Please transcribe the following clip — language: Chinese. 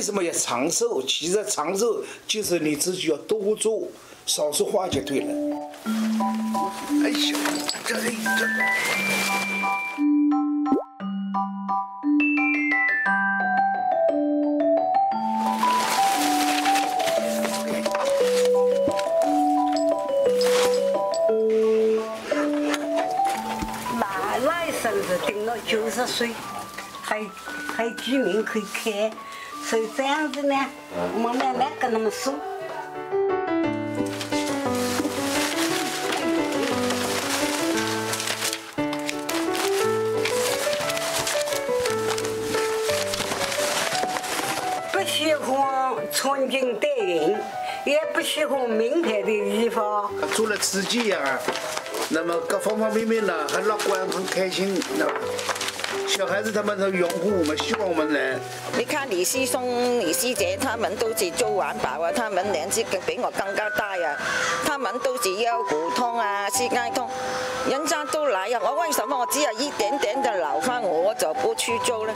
为什么要长寿？其实长寿就是你自己要多做，少说话就对了。哎呦，这。 顶到90岁，还居民可以开，所以这样子呢，我们慢慢跟他们说。不喜欢穿金戴银，也不喜欢名牌的衣服。做了自己呀。 那么各方方面面呢，很乐观，很开心。那小孩子他们都拥护我们，希望我们能。你看李师兄、李师姐，他们都是做环保啊，他们年纪比我更加大呀、啊，他们都是腰骨痛啊、膝盖痛，人家都来呀、啊。我为什么我只有一点点的老饭，我就不去做呢？